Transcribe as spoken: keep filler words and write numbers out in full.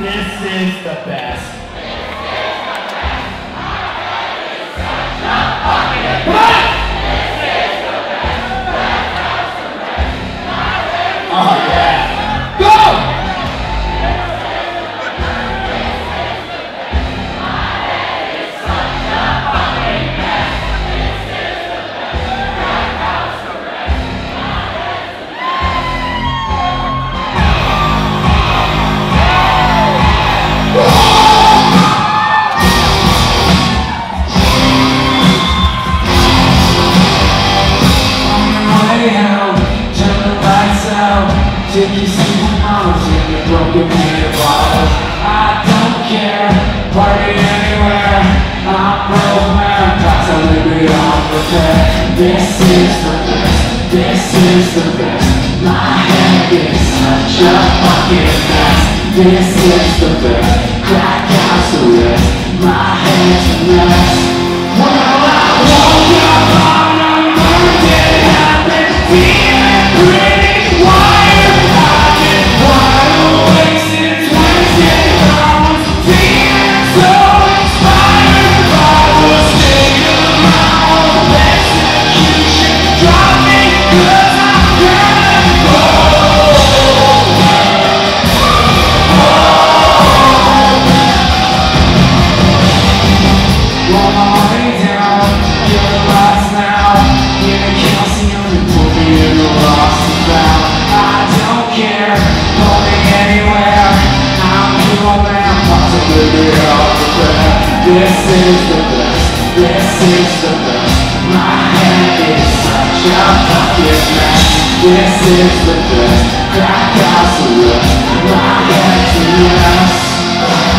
This is the best. This is the best. My life is such a did you see my arms in the broken meter bottles? I don't care, party anywhere, I'm broke man, that's a little bit unprepared. This is the best, this is the best, my head is such a fucking mess. This is the best, crack house arrest, my head's a mess. Well, I woke up on a Monday, I've been feeling pretty wild. This is the best, this is the best, my head is such a fucking mess. This is the best, crack house arrest, my head's a mess.